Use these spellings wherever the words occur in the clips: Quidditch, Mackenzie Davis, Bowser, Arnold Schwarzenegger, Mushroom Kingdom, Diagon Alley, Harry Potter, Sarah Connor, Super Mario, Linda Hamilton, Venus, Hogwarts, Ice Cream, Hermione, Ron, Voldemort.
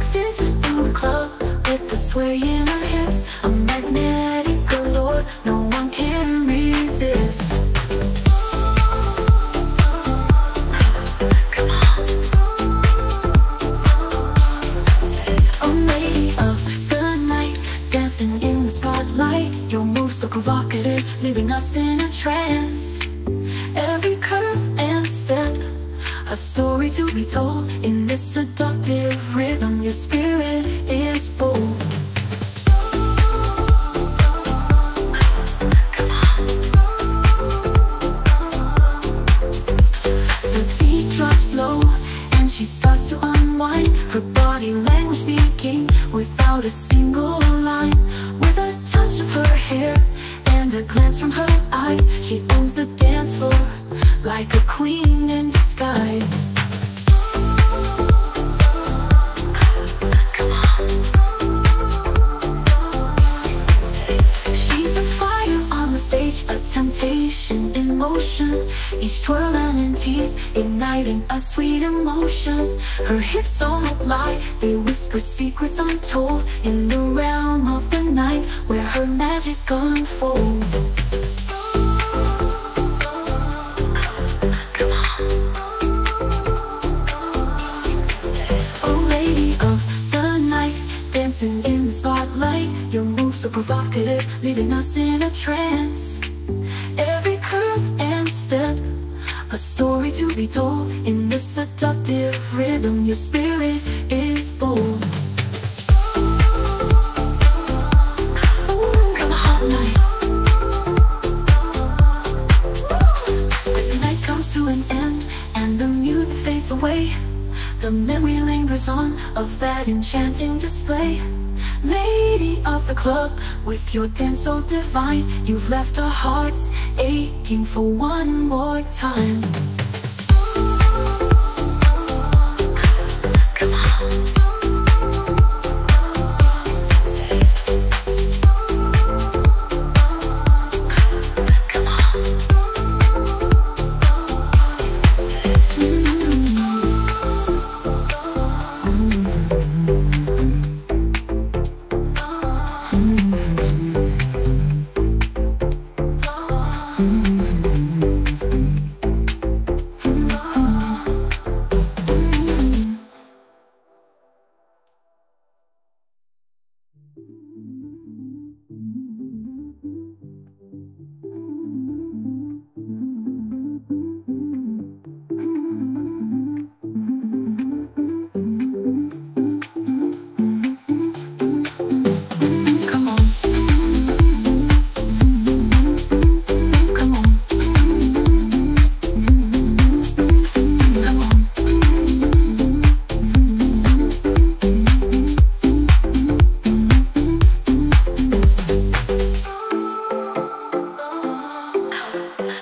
walks into the club with a sway in her hips, a magnetic allure no one can resist. Come on. A lady of the night, dancing in the spotlight. Your moves so provocative, leaving us in a trance. Every curve and step, a story to be told. In this seductive rhythm, your spirit is bold. Come on. The beat drops low and she starts to unwind, her body language speaking without a single line. With a touch of her hair and a glance from her eyes, she owns the dance floor like a queen in disguise. Come on. She's a fire on the stage, a temptation in motion. Each twirl and tease, igniting a sweet emotion. Her hips don't lie, they whisper secrets untold. In the realm of the night, where her magic unfolds. In the spotlight, your moves are provocative, leaving us in a trance. Every curve and step, a story to be told. In this seductive rhythm, your spirit is bold. Come hot night. The night comes to an end, and the music fades away. The memory lingers on of that enchanting display. Lady of the club, with your dance so divine, you've left our hearts aching for one more time.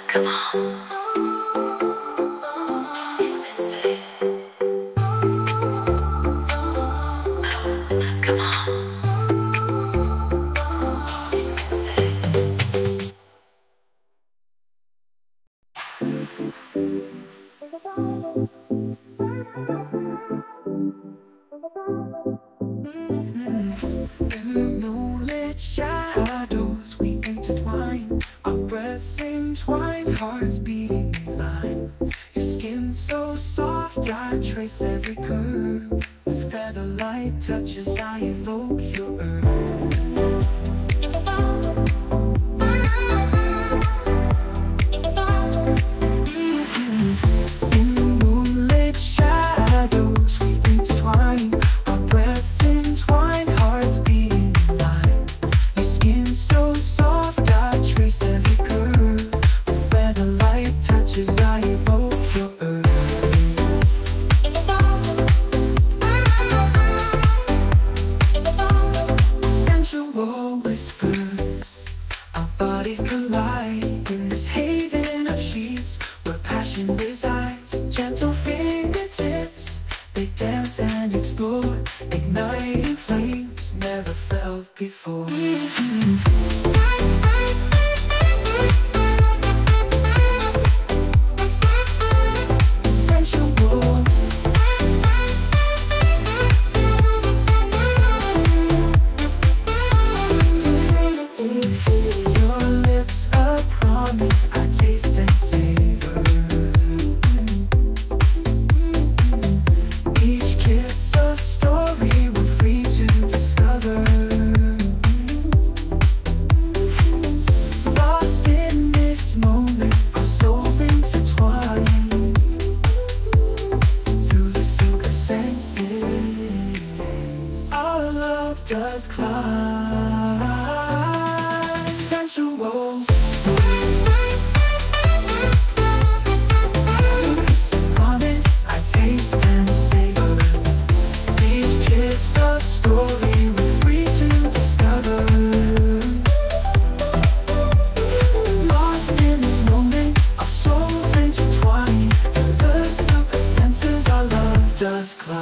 Come on. Come on. Come on. just climb. Sensual. Just climb.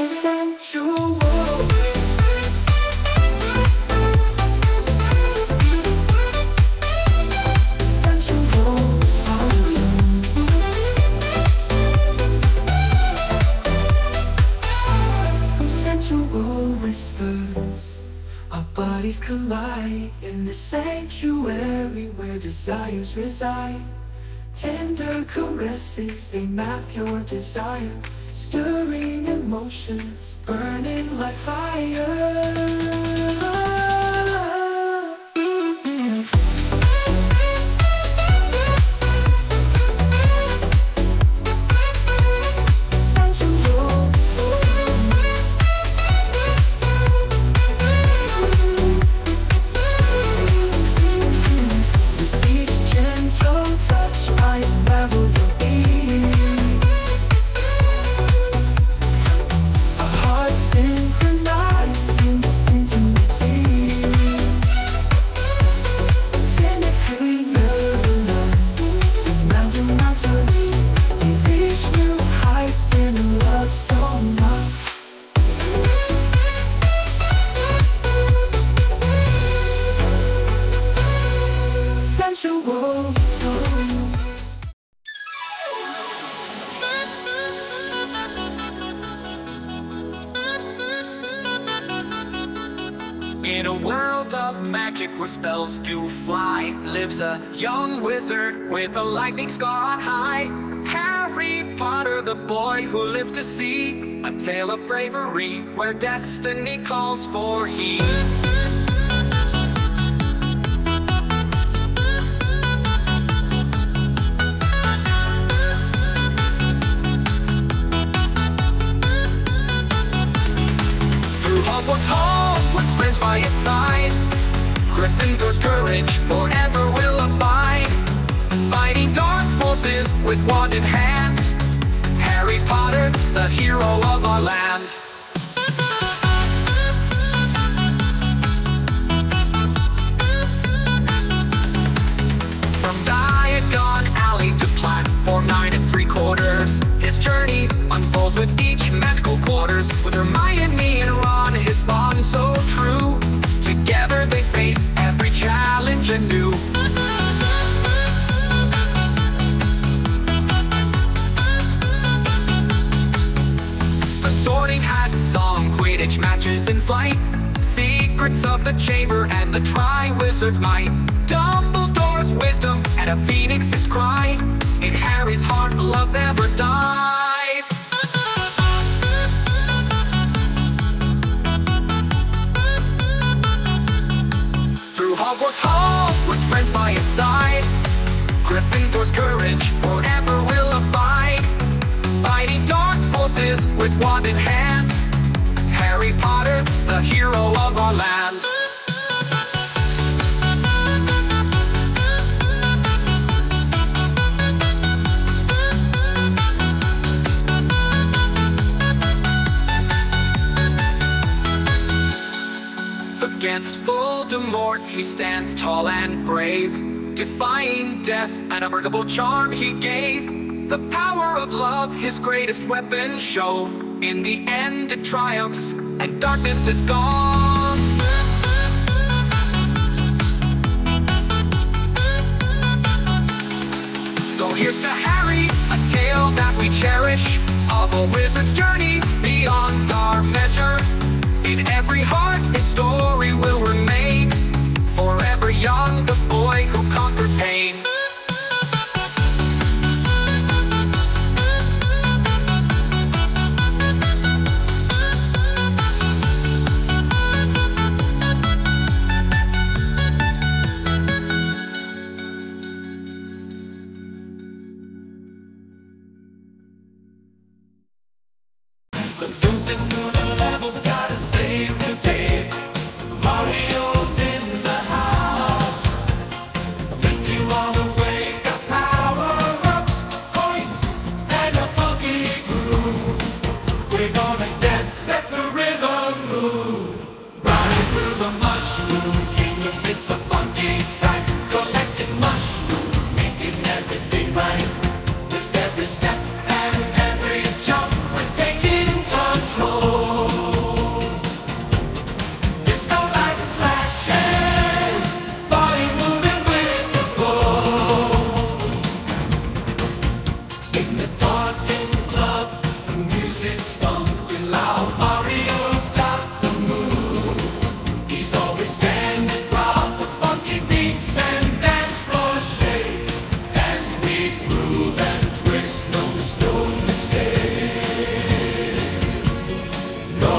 Essential rules. Essential. Sensual whispers, our bodies collide in the sanctuary where desires reside. Tender caresses, they map your desire, stirring emotions, burning like fire. Sensual. In a world of magic where spells do fly, lives a young wizard with a lightning scar high. Harry Potter, the boy who lived to see a tale of bravery where destiny calls for he. Hogwarts halls with friends by his side, Gryffindor's courage forever will abide. Fighting dark forces with wand in hand, Harry Potter, the hero of our land. From Diagon Alley to platform 9 3/4, his journey unfolds with each magical quarters. With Hermione and Ron, his bond so true, together they face every challenge anew. A sorting hat song, Quidditch matches in flight, secrets of the chamber and the Triwizard's might, Dumbledore's wisdom and a phoenix's cry, in Harry's heart love never dies. Hogwarts halls with friends by his side, Gryffindor's courage forever will abide. Fighting dark forces with wand in hand, Harry Potter, the hero of our land. Against Voldemort, he stands tall and brave, defying death, an unbreakable charm he gave. The power of love, his greatest weapon show, in the end it triumphs, and darkness is gone. So here's to Harry, a tale that we cherish, of a wizard's journey beyond our measure. In every heart, his story will remain, forever young, the boy who conquered pain. Let's let the rhythm move. Riding through the mushroom kingdom, it's a funky sight. Collecting mushrooms, making everything right. With every step and every jump, we're taking control. Disco lights flashing, bodies moving with the flow. In the darkened club, the music's thumping loud. Mario's got the moves, he's always standing proud. The funky beats and dance floor shakes as we groove and twist. No mistakes, no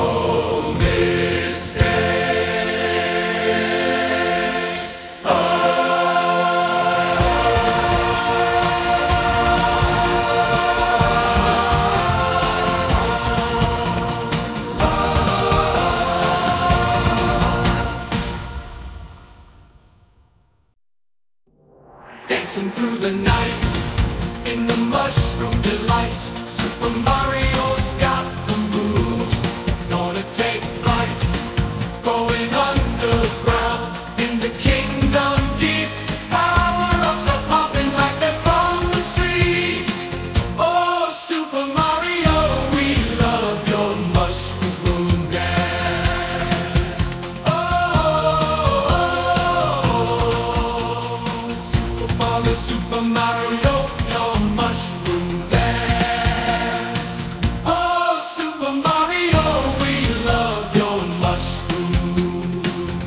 mistakes. Dancing through the night in the mushroom delight. Super Mario's got the moves. Gonna take flight, going underground in the kingdom deep. Power-ups are popping like they're from the street. Oh, Super Mario, we love your mushroom dance. Super Mario, your mushroom dance. Oh, Super Mario, we love your mushroom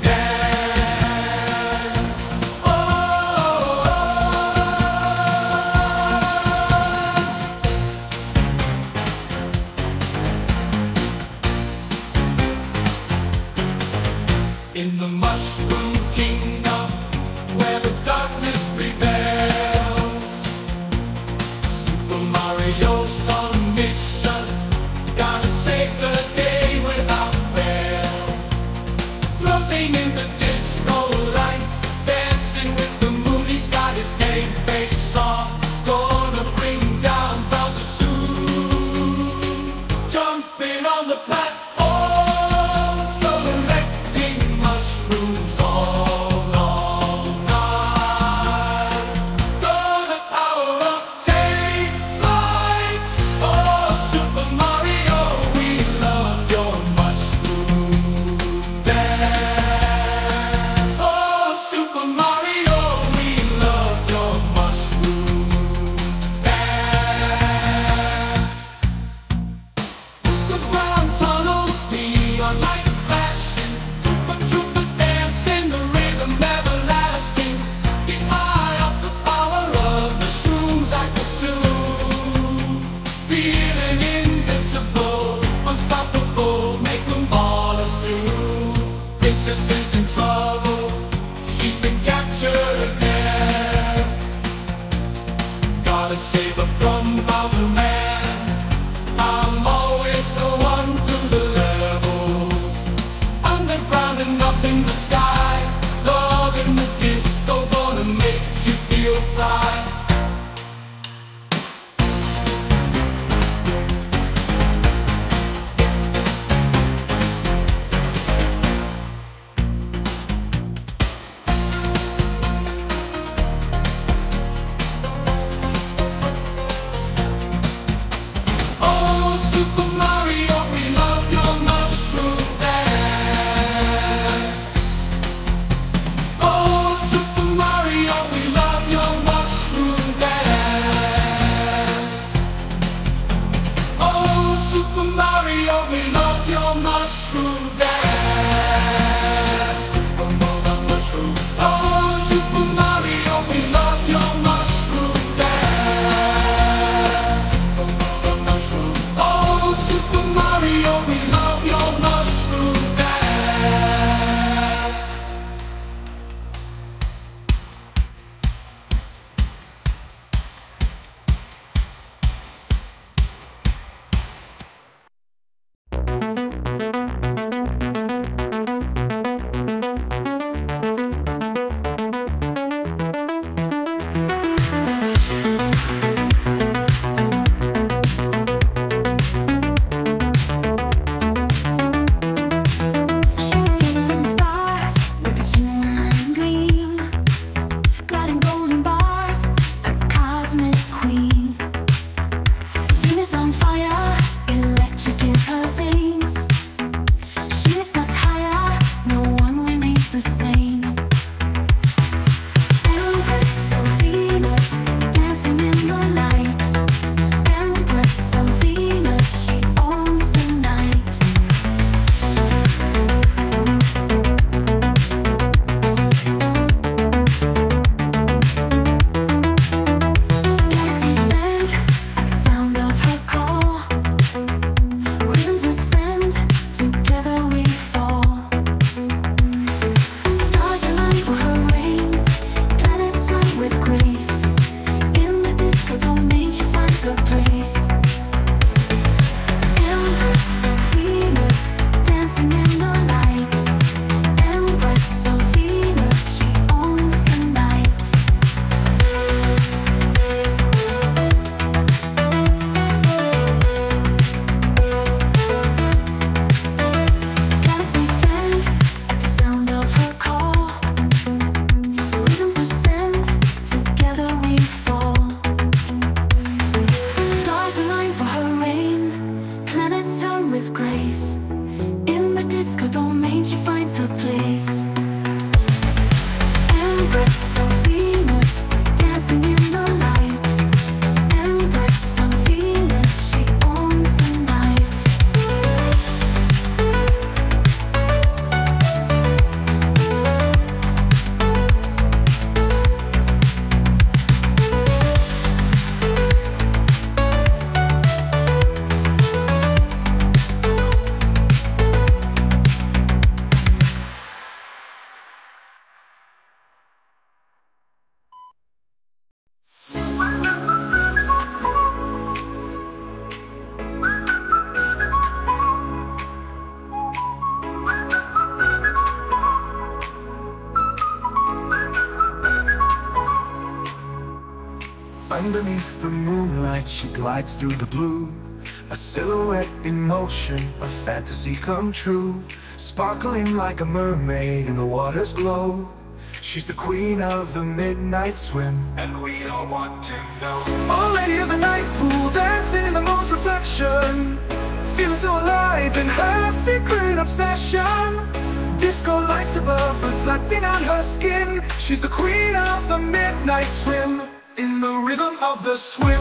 dance. Oh. In the mushroom kingdom, where the darkness prevails, Super Mario's on mission, gotta save the day without fail. Floating in the disco lights, dancing with the moon, he's got his game face on. Gonna bring down Bowser soon. Jumping on the platforms, collecting mushrooms all night. Unstoppable, make them all assume Princess is in trouble, she's been captured again. Gotta save her from Bowser Man. I'm always the one through the levels, underground and up in the sky. Love in the disco, gonna make you feel fly. disco domain, she finds her place. Empress of Venus, dancing in the light. Empress of Venus, she owns the night. Underneath the moonlight, she glides through the blue. A silhouette in motion, a fantasy come true. Sparkling like a mermaid in the water's glow. She's the queen of the midnight swim, and we all want to know. Oh, lady of the night pool, dancing in the moon's reflection. Feeling so alive in her secret obsession. Disco lights above, reflecting on her skin. She's the queen of the midnight swim. In the rhythm of the swim. Her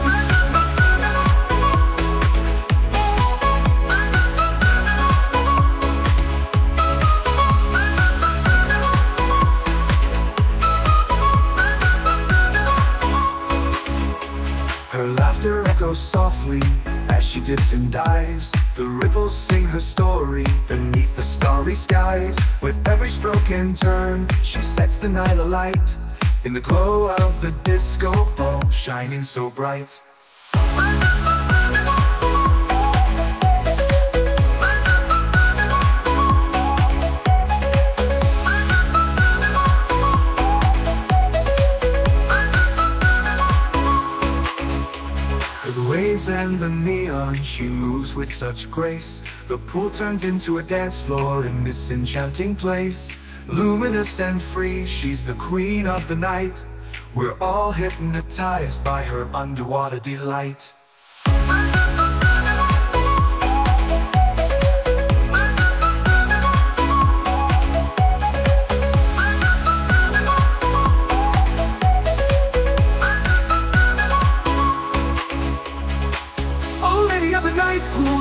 laughter echoes softly as she dips and dives. The ripples sing her story beneath the starry skies. With every stroke and turn, she sets the night alight. In the glow of the disco ball, shining so bright. The waves and the neon, she moves with such grace. The pool turns into a dance floor in this enchanting place. Luminous and free, she's the queen of the night. We're all hypnotized by her underwater delight.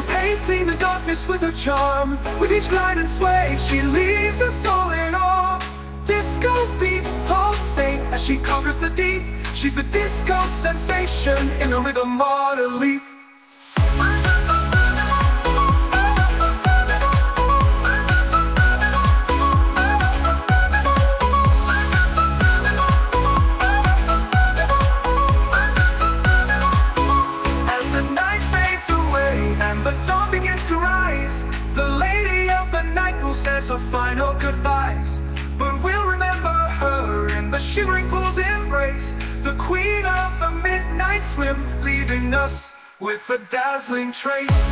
Painting the darkness with her charm. With each glide and sway, she leaves her soul in awe. Disco beats pulsate as she conquers the deep. She's the disco sensation in the rhythm of the leap. Says her final goodbyes, but we'll remember her in the shivering pool's embrace. The queen of the midnight swim, leaving us with a dazzling trace.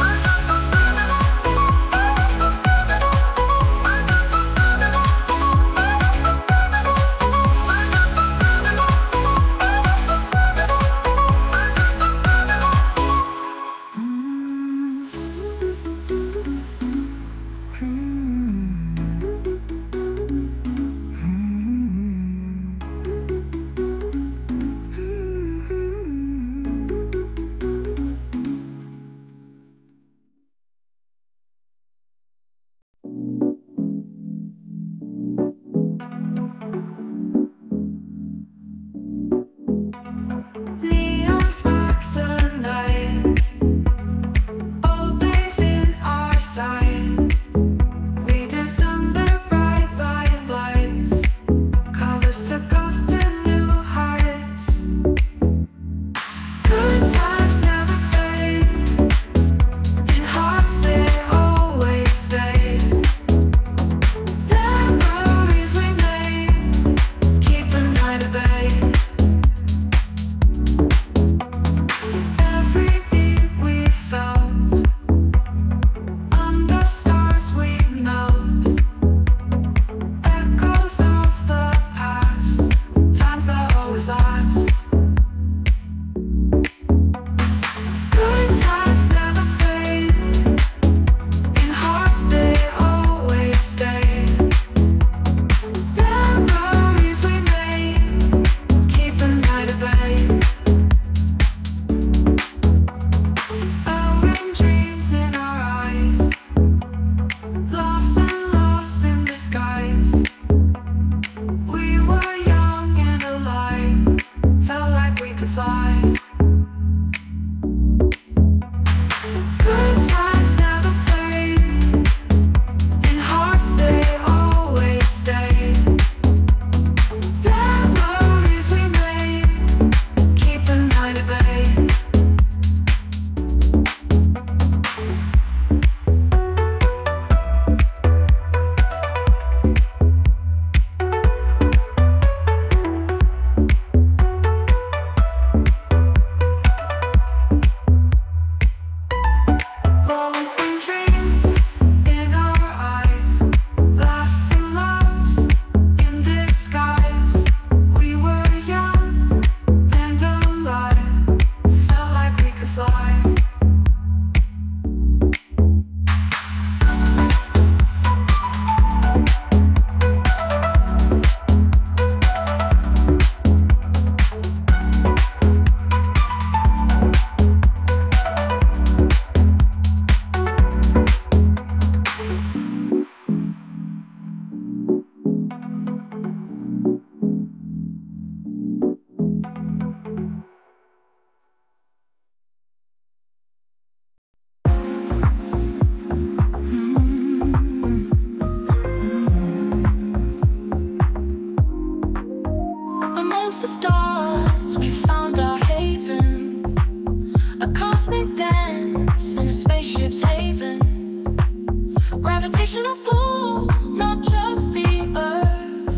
gravitational pull, not just the earth.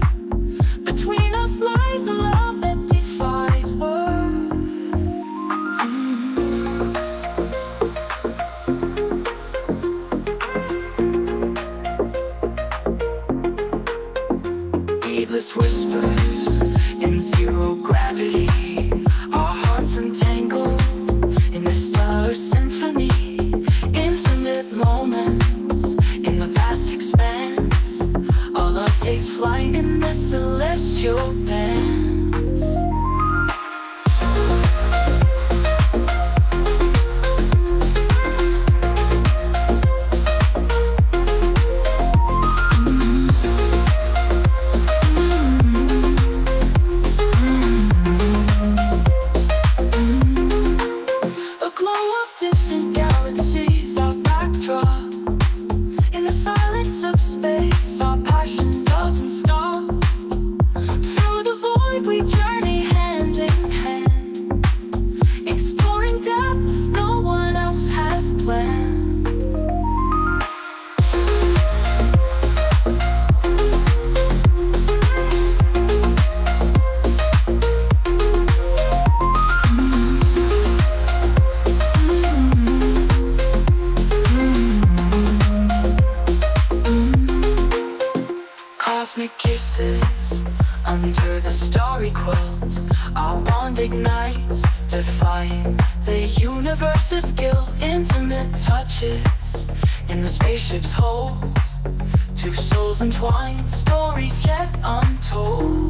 Between us lies a love that defies worth. Heedless whispers in zero gravity. Our hearts entangle in the stellar symphony. Intimate moments in the vast expanse. Our love takes flight in the celestial dance. Cosmic kisses under the starry quilt. Our bond ignites, defying the universe's guilt. Intimate touches in the spaceship's hold. Two souls entwined, stories yet untold.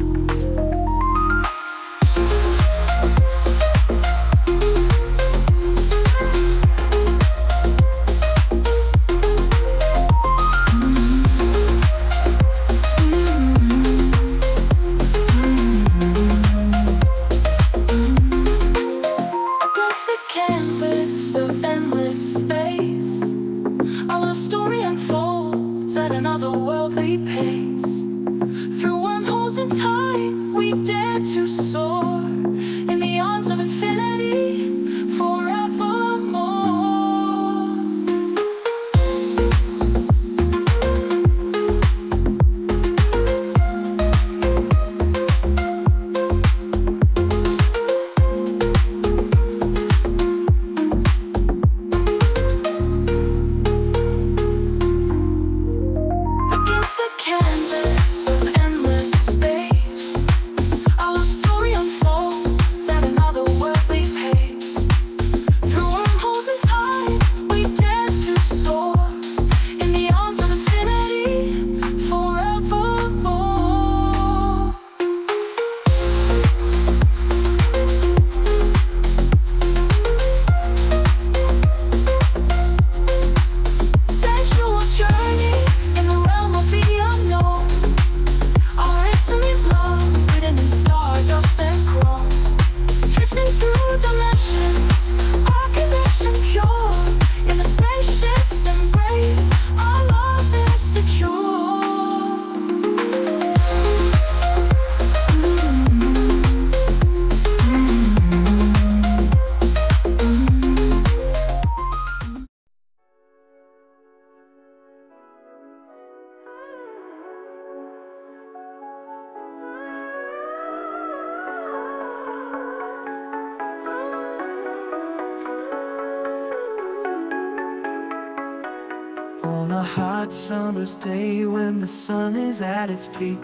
On a hot summer's day when the sun is at its peak,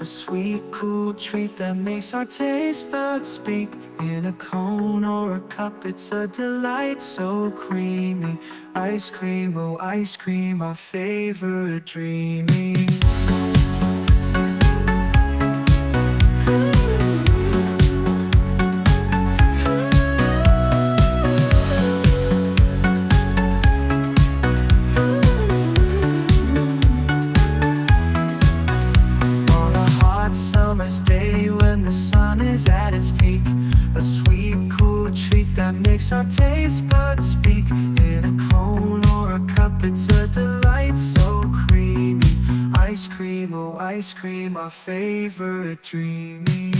a sweet, cool treat that makes our taste buds speak. In a cone or a cup, it's a delight so creamy. Ice cream, oh ice cream, our favorite dreamy. Our taste buds speak. In a cone or a cup, it's a delight so creamy. Ice cream, oh ice cream, our favorite dreamy.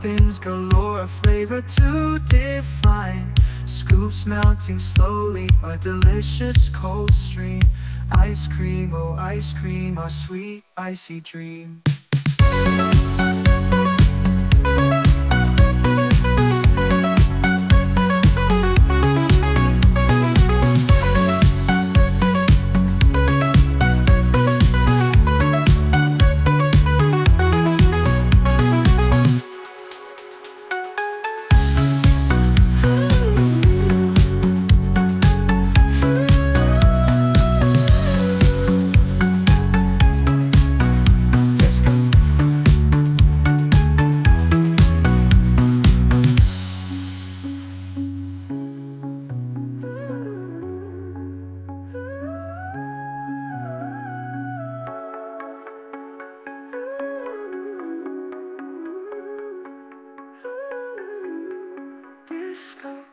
toppings galore, a flavor to define. Scoops melting slowly, a delicious cold stream. Ice cream, oh ice cream, our sweet icy dream. Let's go.